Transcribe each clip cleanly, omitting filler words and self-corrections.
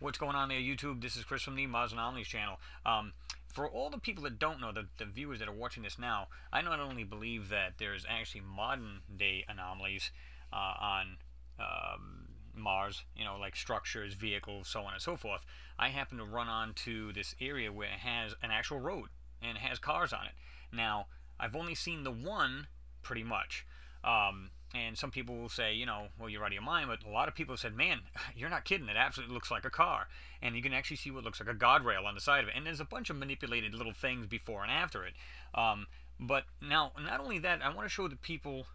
What's going on there, YouTube? This is Chris from the Mars Anomalies channel. For all the people that don't know, the viewers that are watching this now, I not only believe that there's actually modern-day anomalies on Mars, you know, like structures, vehicles, so on and so forth. I happen to run onto this area where it has an actual road and it has cars on it. Now, I've only seen the one, pretty much. And some people will say, you know, well, you're out of your mind, but a lot of people have said, man, you're not kidding, it absolutely looks like a car. And you can actually see what looks like a guardrail on the side of it. And there's a bunch of manipulated little things before and after it. But now, not only that, I want to show the people,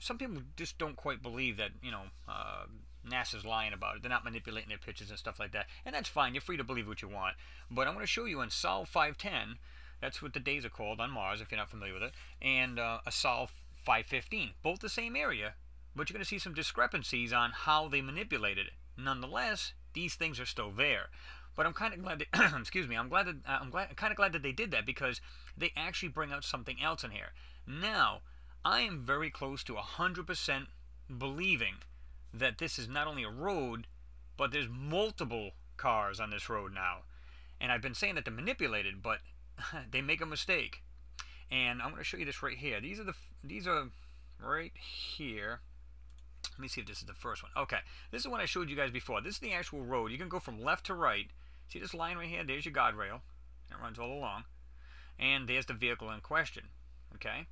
some people just don't quite believe that, you know, NASA's lying about it. They're not manipulating their pictures and stuff like that. And that's fine, you're free to believe what you want. But I want to show you on Sol 510, that's what the days are called on Mars, if you're not familiar with it, and a Sol 515, both the same area, but you're going to see some discrepancies on how they manipulated it. Nonetheless, these things are still there. But I'm kind of glad that, excuse me, I'm kind of glad that they did that, because they actually bring out something else in here. Now, I am very close to 100% believing that this is not only a road, but there's multiple cars on this road now. And I've been saying that they're manipulated, but they make a mistake. And I'm going to show you this right here. These are right here. Let me see if this is the first one. Okay, this is what I showed you guys before. This is the actual road. You can go from left to right. See this line right here? There's your guardrail. It runs all along. And there's the vehicle in question. Okay,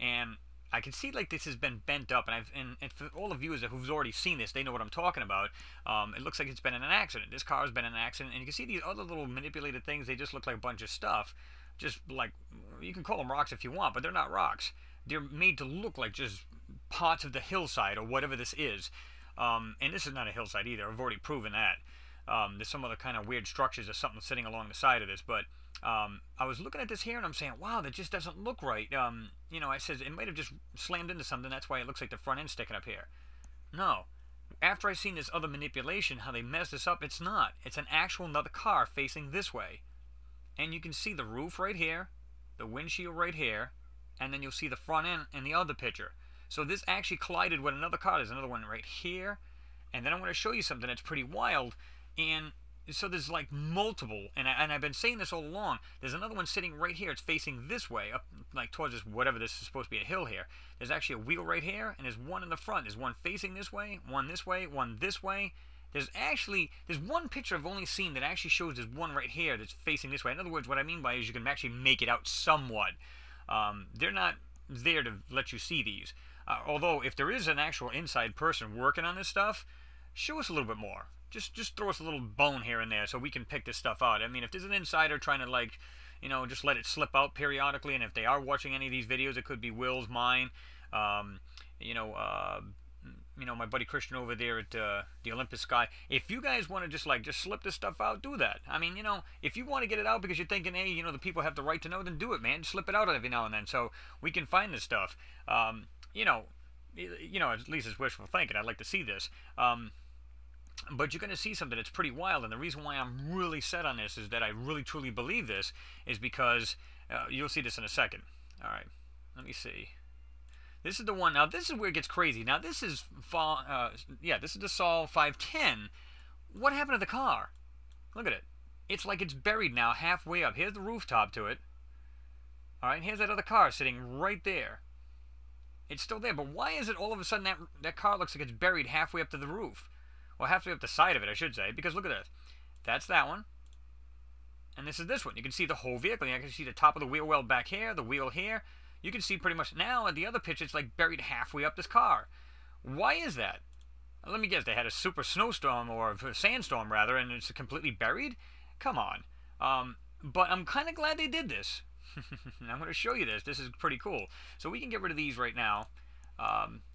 and I can see like this has been bent up, and for all the viewers who've already seen this, they know what I'm talking about. It looks like it's been in an accident. This car's been in an accident, and you can see these other little manipulated things. They just look like a bunch of stuff. Just like, you can call them rocks if you want, but they're not rocks. They're made to look like just parts of the hillside or whatever this is. And this is not a hillside either. I've already proven that. There's some other kind of weird structures or something sitting along the side of this, but I was looking at this here and I'm saying, wow, that just doesn't look right. You know, I said it might have just slammed into something. That's why it looks like the front end sticking up here. No. After I seen this other manipulation, how they messed this up, it's not. It's an actual another car facing this way. And you can see the roof right here, the windshield right here, and then you'll see the front end in the other picture. So this actually collided with another car. There's another one right here. And then I'm going to show you something that's pretty wild. And so there's like multiple, and I've been saying this all along, there's another one sitting right here, it's facing this way, up like towards this, whatever this is supposed to be, a hill here. There's actually a wheel right here, and there's one in the front. There's one facing this way, one this way, one this way. There's actually, there's one picture I've only seen that actually shows there's one right here that's facing this way. In other words, what I mean by is you can actually make it out somewhat. They're not there to let you see these. Although, if there is an actual inside person working on this stuff, show us a little bit more. Just throw us a little bone here and there so we can pick this stuff out. I mean, if there's an insider trying to, like, you know, just let it slip out periodically, and if they are watching any of these videos, it could be Will's, mine, you know, my buddy Christian over there at the Olympus Sky. If you guys want to just, like, just slip this stuff out, do that. I mean, you know, if you want to get it out because you're thinking, hey, you know, the people have the right to know, then do it, man. Just slip it out every now and then so we can find this stuff. You know, at least it's wishful thinking. I'd like to see this. But you're going to see something that's pretty wild, and the reason why I'm really set on this is that I really truly believe this is because you'll see this in a second. All right, let me see. This is the one. Now this is where it gets crazy. Now this is this is the Sol 510. What happened to the car? Look at it. It's like it's buried now, halfway up. Here's the rooftop to it. All right, and here's that other car sitting right there. It's still there, but why is it all of a sudden that car looks like it's buried halfway up to the roof? Well, halfway up the side of it, I should say, because look at this. That's that one. And this is this one. You can see the whole vehicle. You can see the top of the wheel well back here, the wheel here. You can see pretty much now at the other pitch, it's like buried halfway up this car. Why is that? Let me guess, they had a super snowstorm, or a sandstorm rather, and it's completely buried? Come on. But I'm kind of glad they did this. I'm going to show you this. This is pretty cool. So we can get rid of these right now,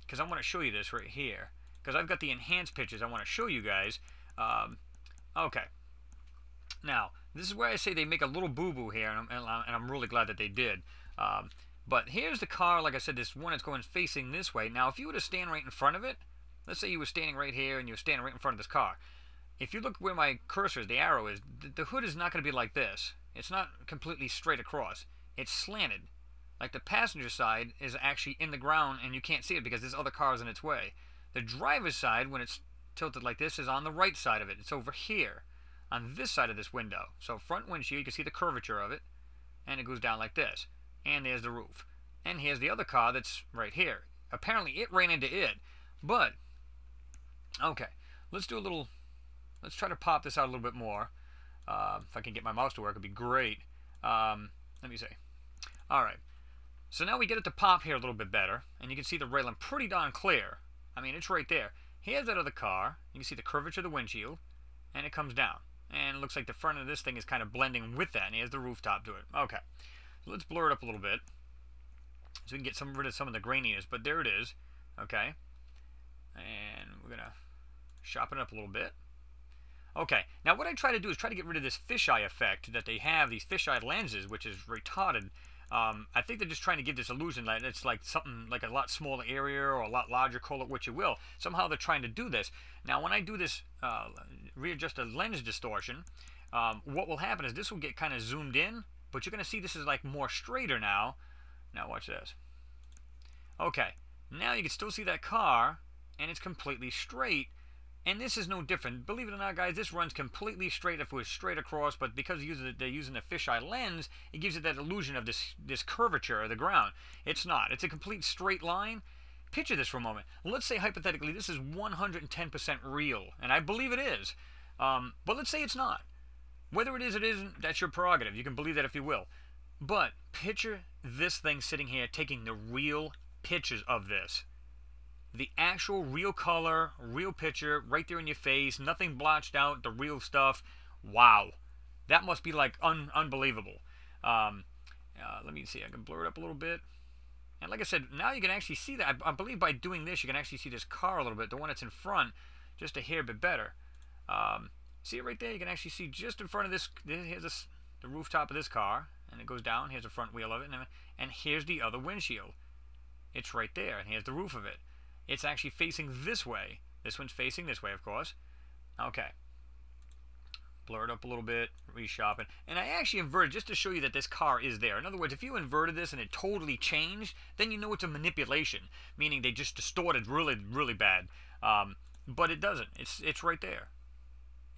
because I want to show you this right here. Because I've got the enhanced pictures I want to show you guys. Okay. Now, this is where I say they make a little boo-boo here, and I'm really glad that they did. But here's the car, like I said, this one that's going facing this way. Now, if you were to stand right in front of it, let's say you were standing right here, and you were standing right in front of this car. If you look where my cursor is, the arrow is, the hood is not going to be like this. It's not completely straight across. It's slanted. Like the passenger side is actually in the ground, and you can't see it because there's other cars in its way. The driver's side, when it's tilted like this is on the right side of it. It's over here on this side of this window. So front windshield, you can see the curvature of it, and it goes down like this. And there's the roof. And here's the other car that's right here. Apparently it ran into it, but okay, let's try to pop this out a little bit more. If I can get my mouse to work, it'd be great. Let me see. All right, so now we get it to pop here a little bit better, and you can see the railing pretty darn clear. I mean, it's right there. Here's that other car. You can see the curvature of the windshield, and it comes down, and it looks like the front of this thing is kind of blending with that, and here's the rooftop to it. Okay, so let's blur it up a little bit so we can get rid of some of the graininess, but there it is. Okay, and we're gonna sharpen it up a little bit. Okay, now what I try to do is try to get rid of this fisheye effect that they have, these fisheye lenses, which is retarded. I think they're just trying to give this illusion that it's like something like a lot smaller area or a lot larger, call it what you will. Somehow they're trying to do this. Now when I do this readjusted lens distortion, what will happen is this will get kind of zoomed in, but you're going to see this is like more straighter now. Now watch this. Okay, now you can still see that car, and it's completely straight. And this is no different. Believe it or not, guys, this runs completely straight if it was straight across, but because they're using a fisheye lens, it gives it that illusion of this curvature of the ground. It's not. It's a complete straight line. Picture this for a moment. Let's say, hypothetically, this is 110% real, and I believe it is. But let's say it's not. Whether it is, it isn't, that's your prerogative. You can believe that if you will. But picture this thing sitting here taking the real pictures of this. The actual real color, real picture, right there in your face, nothing blotched out, the real stuff. Wow. That must be like unbelievable. Let me see, I can blur it up a little bit. And like I said, now you can actually see that. I believe by doing this, you can actually see this car a little bit, the one that's in front, just a hair bit better. See it right there? You can actually see just in front of this, here's the rooftop of this car, and it goes down, here's the front wheel of it, and here's the other windshield. It's right there, and here's the roof of it. It's actually facing this way. This one's facing this way, of course. Okay. Blur it up a little bit, resharpen. And I actually inverted just to show you that this car is there. In other words, if you inverted this and it totally changed, then you know it's a manipulation, meaning they just distorted really, really bad. But it doesn't. It's right there.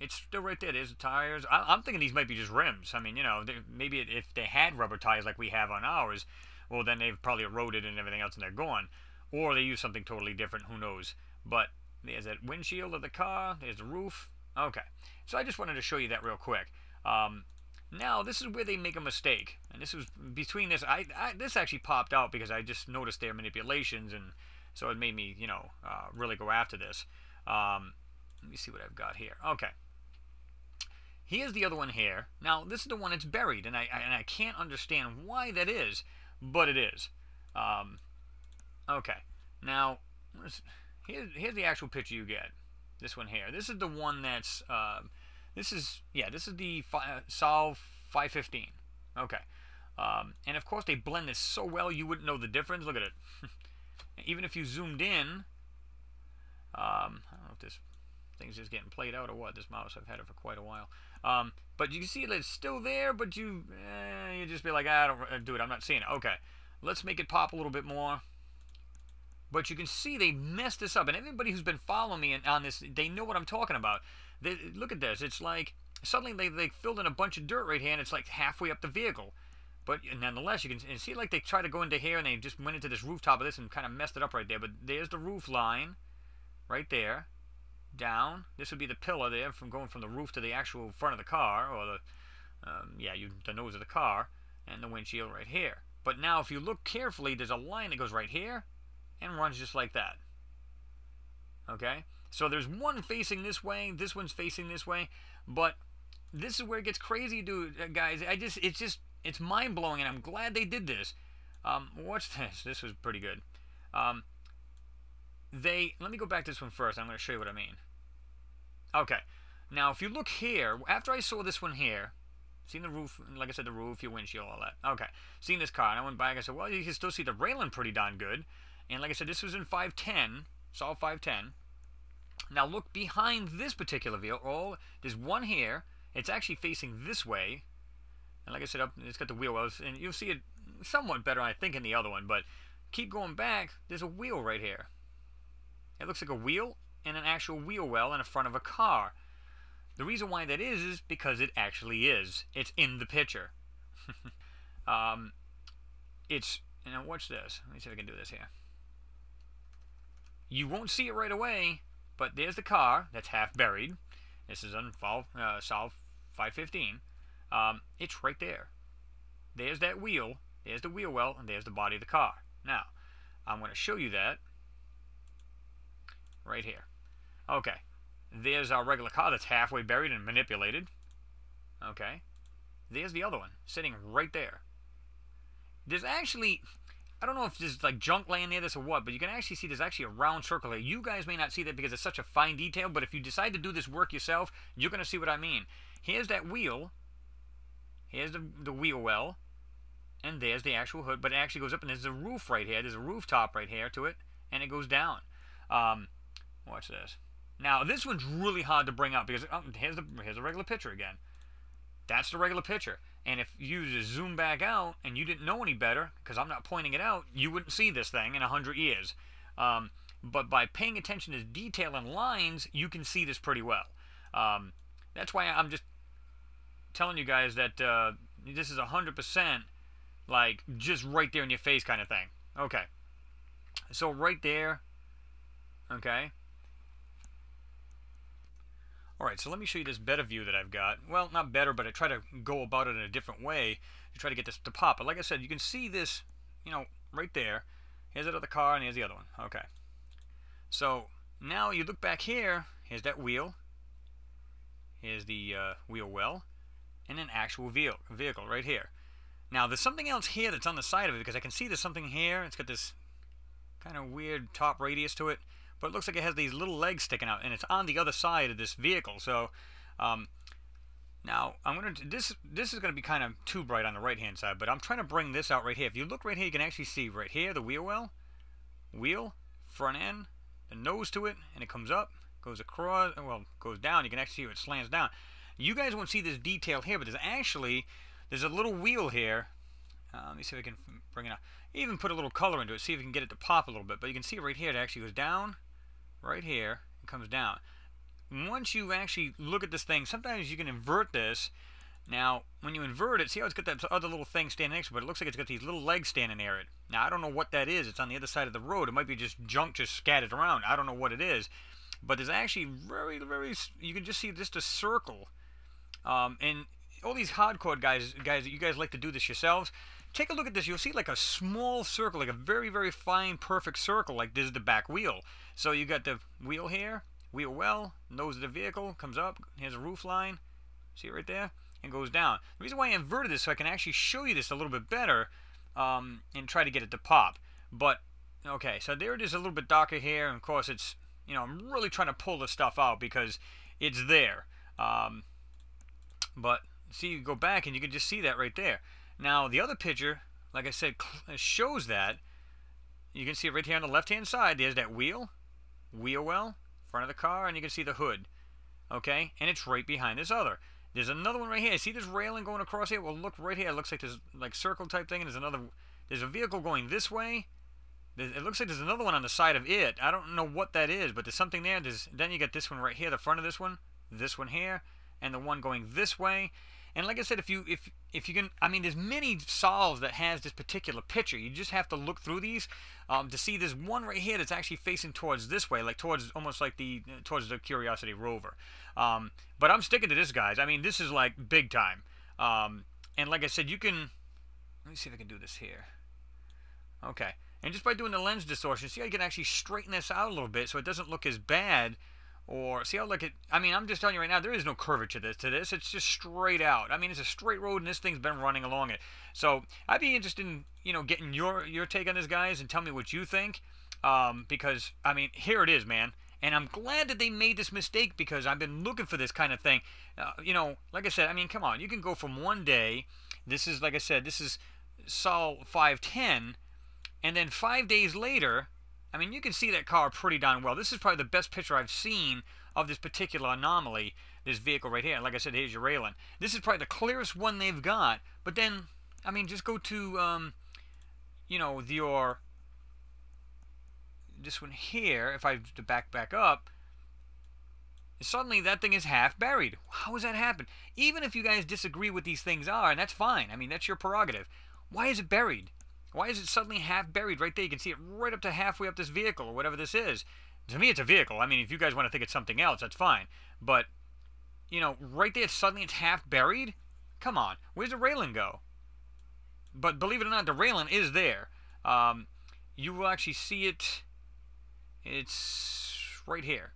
It's still right there. There's the tires. I'm thinking these might be just rims. I mean, you know, maybe if they had rubber tires like we have on ours, well, then they've probably eroded and everything else and they're gone. Or they use something totally different, who knows. But there's that windshield of the car, there's the roof. Okay, so I just wanted to show you that real quick. Now, this is where they make a mistake. And this was between this, this actually popped out because I just noticed their manipulations, and so it made me, you know, really go after this. Let me see what I've got here. Okay. Here's the other one here. Now, this is the one that's buried, and I can't understand why that is, but it is. Okay, now, here's the actual picture you get. This one here. This is the one that's, this is the Sol 515. Okay. And of course they blend this so well you wouldn't know the difference. Look at it. Even if you zoomed in, I don't know if this thing's just getting played out or what. This mouse, I've had it for quite a while. But you can see that it's still there, but you just be like, dude, I'm not seeing it. Okay, let's make it pop a little bit more. But you can see they messed this up. And everybody who's been following me on this, they know what I'm talking about. Look at this. It's like suddenly they filled in a bunch of dirt right here, and it's like halfway up the vehicle. But nonetheless, you can see like they try to go into here, and they just went into this rooftop of this and kind of messed it up right there. But there's the roof line right there, down. This would be the pillar there from going from the roof to the actual front of the car, or the nose of the car, and the windshield right here. But now if you look carefully, there's a line that goes right here, and runs just like that. Okay, so there's one facing this way, this one's facing this way, but this is where it gets crazy, dude, guys. It's mind-blowing, and I'm glad they did this. What's this? This was pretty good. Let me go back to this one first. I'm going to show you what I mean. Okay, now if you look here, after I saw this one here, seen the roof, like I said, the roof, your windshield, all that. Okay, seen this car, and I went back and I said, well, you can still see the railing pretty darn good. And like I said, this was in 510, Sol 510. Now look behind this particular vehicle. Oh, there's one here. It's actually facing this way. And like I said, it's got the wheel wells. And you'll see it somewhat better, I think, in the other one. But keep going back. There's a wheel right here. It looks like a wheel and an actual wheel well in the front of a car. The reason why that is because it actually is. It's in the picture. And now watch this. Let me see if I can do this here. You won't see it right away, but there's the car that's half buried. This is on Sol 515. It's right there. There's that wheel. There's the wheel well, and there's the body of the car. Now, I'm going to show you that right here. Okay. There's our regular car that's halfway buried and manipulated. Okay. There's the other one sitting right there. There's actually, I don't know if there's like junk laying near this or what, but you can actually see there's actually a round circle here. You guys may not see that because it's such a fine detail, but if you decide to do this work yourself, you're going to see what I mean. Here's that wheel. Here's the wheel well. And there's the actual hood, but it actually goes up, and there's a roof right here. There's a rooftop right here to it, and it goes down. Watch this. Now, this one's really hard to bring up because here's the regular picture again. That's the regular picture. And if you just zoom back out and you didn't know any better, because I'm not pointing it out, you wouldn't see this thing in 100 years. But by paying attention to detail and lines, you can see this pretty well. That's why I'm just telling you guys that this is 100% like just right there in your face kind of thing. Okay. So right there. Okay. Alright, so let me show you this better view that I've got. Well, not better, but I try to go about it in a different way to try to get this to pop. But like I said, you can see this, you know, right there. Here's that other car, and here's the other one. Okay. So, now you look back here. Here's that wheel. Here's the wheel well. And an actual vehicle right here. Now, there's something else here that's on the side of it, because I can see there's something here. It's got this kind of weird top radius to it. But it looks like it has these little legs sticking out, and it's on the other side of this vehicle. So now I'm gonna this is gonna be kind of too bright on the right hand side, but I'm trying to bring this out right here. If you look right here, you can actually see right here the wheel well, wheel, front end, the nose to it, and it comes up, goes across, well, goes down. You can actually see where it slants down. You guys won't see this detail here, but there's a little wheel here. Let me see if I can bring it up. Even put a little color into it, see if you can get it to pop a little bit. But you can see right here it actually goes down. Right here, it comes down. Once you actually look at this thing, sometimes you can invert this. Now, when you invert it, see how it's got that other little thing standing next to it, but it looks like it's got these little legs standing near it. Now, I don't know what that is. It's on the other side of the road. It might be just junk just scattered around. I don't know what it is. But there's actually very, very, you can just see just a circle. And all these hardcore guys that you guys like to do this yourselves, take a look at this. You'll see like a small circle, like a very, very fine, perfect circle. Like this is the back wheel. So you got the wheel here, wheel well, nose of the vehicle, comes up, here's a roof line, see it right there, and goes down. The reason why I inverted this so I can actually show you this a little bit better and try to get it to pop. But, okay, so there it is, a little bit darker here. And, of course, it's, you know, I'm really trying to pull this stuff out because it's there. But, see, you go back and you can just see that right there. Now, the other picture, like I said, shows that. You can see it right here on the left-hand side. There's that wheel well, front of the car, and you can see the hood. Okay? And it's right behind this other. There's another one right here. See this railing going across here? Well, look right here. It looks like there's like circle-type thing, and there's a vehicle going this way. It looks like there's another one on the side of it. I don't know what that is, but there's something there. Then you got this one right here, the front of this one here, and the one going this way. And like I said, if you can, I mean, there's many Sols that has this particular picture. You just have to look through these to see this one right here that's actually facing towards this way, like towards the Curiosity rover. But I'm sticking to this, guys. I mean, this is like big time. And like I said, you can. Let me see if I can do this here. Okay. And just by doing the lens distortion, see how you can actually straighten this out a little bit so it doesn't look as bad. Or see how like it. I mean, I'm just telling you right now, there is no curvature to this. It's just straight out. I mean, it's a straight road, and this thing's been running along it. So I'd be interested in, you know, getting your take on this, guys, and tell me what you think. Because I mean, here it is, man. And I'm glad that they made this mistake because I've been looking for this kind of thing. You know, like I said, I mean, come on, you can go from one day. This is, like I said, this is Sol 510, and then 5 days later. I mean, you can see that car pretty darn well. This is probably the best picture I've seen of this particular anomaly, this vehicle right here. And like I said, here's your railing. This is probably the clearest one they've got. But then, I mean, just go to, you know, this one here. If I back up, Suddenly that thing is half buried. How does that happen? Even if you guys disagree what these things are, and that's fine. I mean, that's your prerogative. Why is it buried? Why is it suddenly half buried right there? You can see it right up to halfway up this vehicle or whatever this is. To me, it's a vehicle. I mean, if you guys want to think it's something else, that's fine. But, you know, right there, suddenly it's half buried? Come on. Where's the railing go? But believe it or not, the railing is there. You will actually see it. It's right here.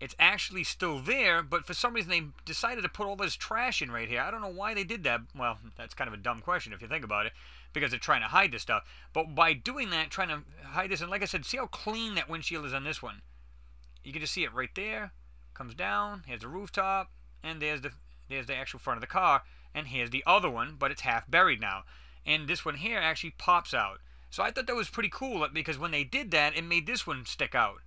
It's actually still there, but for some reason they decided to put all this trash in right here. I don't know why they did that. Well, that's kind of a dumb question if you think about it, because they're trying to hide this stuff. But by doing that, trying to hide this, and like I said, see how clean that windshield is on this one. You can just see it right there. Comes down, here's the rooftop, and there's the actual front of the car, and here's the other one, but it's half buried now. And this one here actually pops out. So I thought that was pretty cool, because when they did that, it made this one stick out.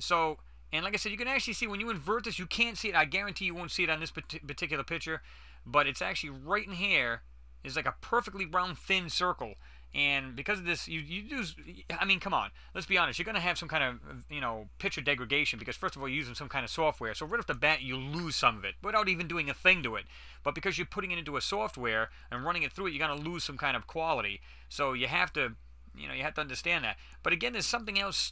So... and like I said, you can actually see when you invert this, you can't see it. I guarantee you won't see it on this particular picture. But it's actually right in here. It's like a perfectly round, thin circle. And because of this, you do... I mean, come on. Let's be honest. You're going to have some kind of, you know, picture degradation. Because, first of all, you're using some kind of software. So right off the bat, you lose some of it without even doing a thing to it. But because you're putting it into a software and running it through it, you're going to lose some kind of quality. So you have to, you know, you have to understand that. But again, there's something else...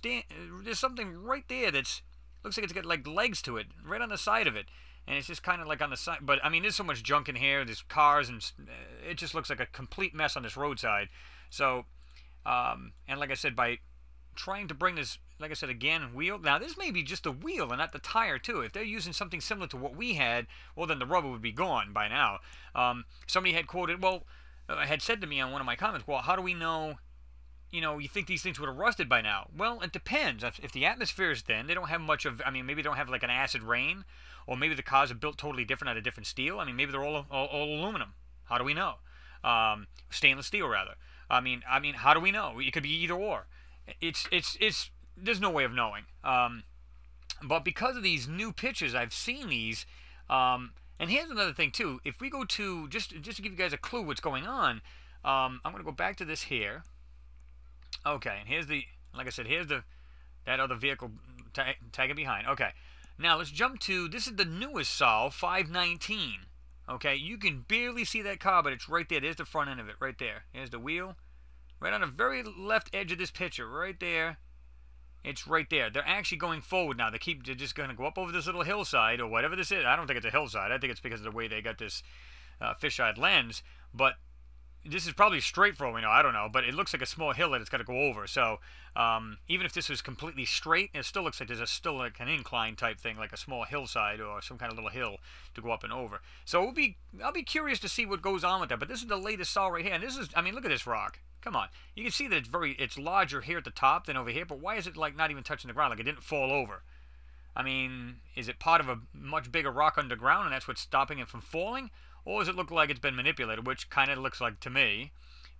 there's something right there that's... looks like it's got like legs to it, right on the side of it, and it's just kind of like on the side. But I mean, there's so much junk in here. There's cars, and it just looks like a complete mess on this roadside. So, and like I said, by trying to bring this, like I said again, wheel. Now this may be just the wheel and not the tire too. If they're using something similar to what we had, well then the rubber would be gone by now. Somebody had quoted, well, had said to me on one of my comments, well, how do we know? You know, you think these things would have rusted by now. Well, it depends. If the atmosphere is thin, they don't have much of... I mean, maybe they don't have like an acid rain, or maybe the cars are built totally different out of different steel. I mean, maybe they're all aluminum. How do we know? Stainless steel, rather. I mean, how do we know? It could be either or. It's there's no way of knowing. But because of these new pictures, I've seen these. And here's another thing too. If we go to just to give you guys a clue what's going on, I'm going to go back to this here. Okay, and here's the, like I said, here's the, that other vehicle tagging behind. Okay, now let's jump to, this is the newest Sol, 519. Okay, you can barely see that car, but it's right there. There's the front end of it, right there. Here's the wheel. Right on the very left edge of this picture, right there. It's right there. They're actually going forward now. They're just going to go up over this little hillside, or whatever this is. I don't think it's a hillside. I think it's because of the way they got this fisheye lens, but... this is probably straight for all we know, I don't know, but it looks like a small hill that it's got to go over. So even if this was completely straight, it still looks like there's still like an incline type thing, like a small hillside or some kind of little hill to go up and over. So I'll be curious to see what goes on with that. But this is the latest saw right here, and this is, I mean, look at this rock. Come on, you can see that it's larger here at the top than over here. But why is it like not even touching the ground? Like it didn't fall over. I mean, is it part of a much bigger rock underground, and that's what's stopping it from falling? Or does it look like it's been manipulated, which kind of looks like to me,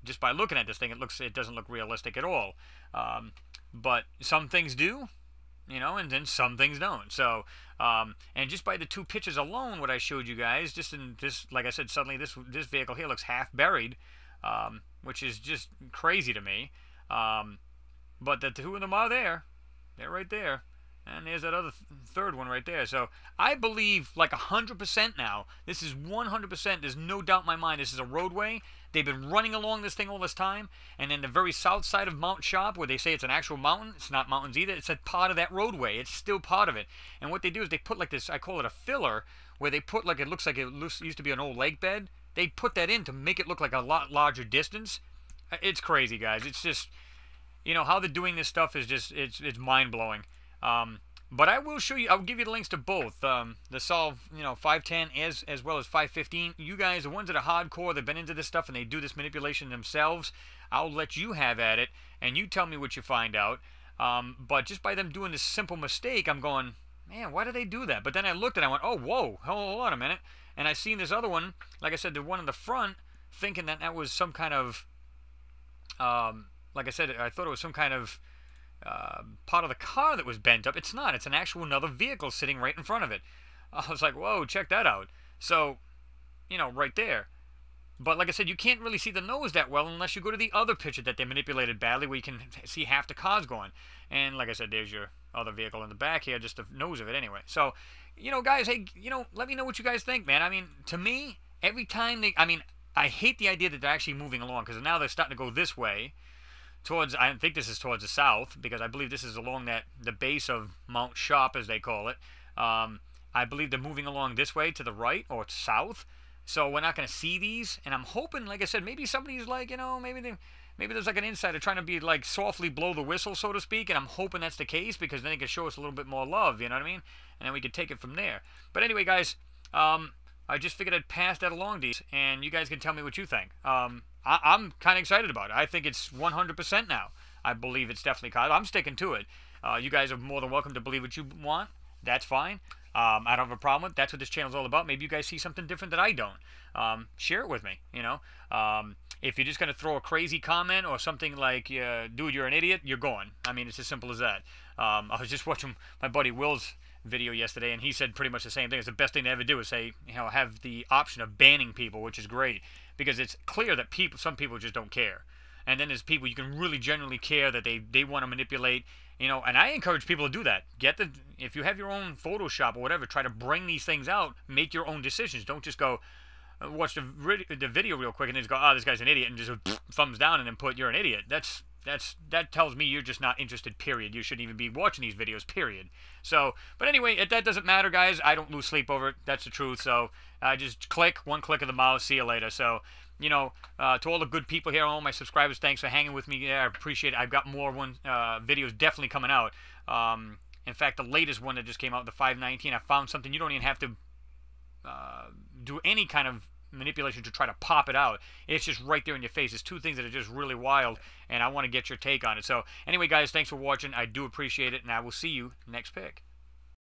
just by looking at this thing, it doesn't look realistic at all. But some things do, you know, and then some things don't. So, and just by the two pictures alone, what I showed you guys, just in this, like I said, suddenly this vehicle here looks half buried, which is just crazy to me. But the two of them are there. They're right there. And there's that other third one right there. So I believe like 100% now. This is 100%. There's no doubt in my mind. This is a roadway. They've been running along this thing all this time. And then the very south side of Mount Sharp, where they say it's an actual mountain, it's not mountains either. It's a part of that roadway. It's still part of it. And what they do is they put like this, I call it a filler, where they put like, it looks like it used to be an old lake bed. They put that in to make it look like a lot larger distance. It's crazy, guys. It's just, you know, how they're doing this stuff is just, it's mind-blowing. But I will show you, I'll give you the links to both, the Sol, you know, 510 as well as 515. You guys, the ones that are hardcore, they've been into this stuff and they do this manipulation themselves, I'll let you have at it, and you tell me what you find out. But just by them doing this simple mistake, I'm going, man, why do they do that? But then I looked and I went, oh, whoa, hold on a minute. And I seen this other one, like I said, the one in the front, thinking that that was some kind of, like I said, I thought it was some kind of, part of the car that was bent up. It's not. It's an actual another vehicle sitting right in front of it. I was like, whoa, check that out. So, you know, right there. But like I said, you can't really see the nose that well unless you go to the other picture that they manipulated badly, where you can see half the car's gone. And like I said, there's your other vehicle in the back here, just the nose of it anyway. So, you know, guys, hey, you know, let me know what you guys think, man. I mean, to me, every time they, I mean, I hate the idea that they're actually moving along, because now they're starting to go this way towards, I think this is towards the south, because I believe this is along that, the base of Mount Sharp, as they call it. I believe they're moving along this way to the right, or south. So we're not going to see these, and I'm hoping, like I said, maybe somebody's like, you know, maybe there's like an insider trying to be like softly blow the whistle, so to speak, and I'm hoping that's the case, because then it can show us a little bit more love, you know what I mean? And then we could take it from there. But anyway, guys, I just figured I'd pass that along to you, and you guys can tell me what you think. I'm kind of excited about it. I think it's 100% now. I believe it's definitely caught. I'm sticking to it. You guys are more than welcome to believe what you want. That's fine. I don't have a problem with it. That's what this channel's all about. Maybe you guys see something different that I don't. Share it with me, you know. If you're just going to throw a crazy comment or something like, dude, you're an idiot, you're gone. I mean, it's as simple as that. I was just watching my buddy Will's video yesterday, and he said pretty much the same thing. It's the best thing to ever do is say, you know, have the option of banning people, which is great, because it's clear that people, some people just don't care. And then there's people you can really genuinely care that they want to manipulate, you know, and I encourage people to do that. Get the, if you have your own Photoshop or whatever, try to bring these things out, make your own decisions. Don't just go watch the video real quick and then just go, oh, this guy's an idiot, and just thumbs down and then put, you're an idiot. That tells me you're just not interested, period. You shouldn't even be watching these videos, period. So, but anyway, that doesn't matter, guys. I don't lose sleep over it. That's the truth. So I just click, one click of the mouse, see you later. So, you know, to all the good people here, all my subscribers, thanks for hanging with me. Yeah, I appreciate it. I've got more videos definitely coming out. In fact, the latest one that just came out, the 519, I found something you don't even have to do any kind of manipulation to try to pop it out. It's just right there in your face. It's two things that are just really wild, and I want to get your take on it. So anyway, guys, thanks for watching. I do appreciate it, and I will see you next pick.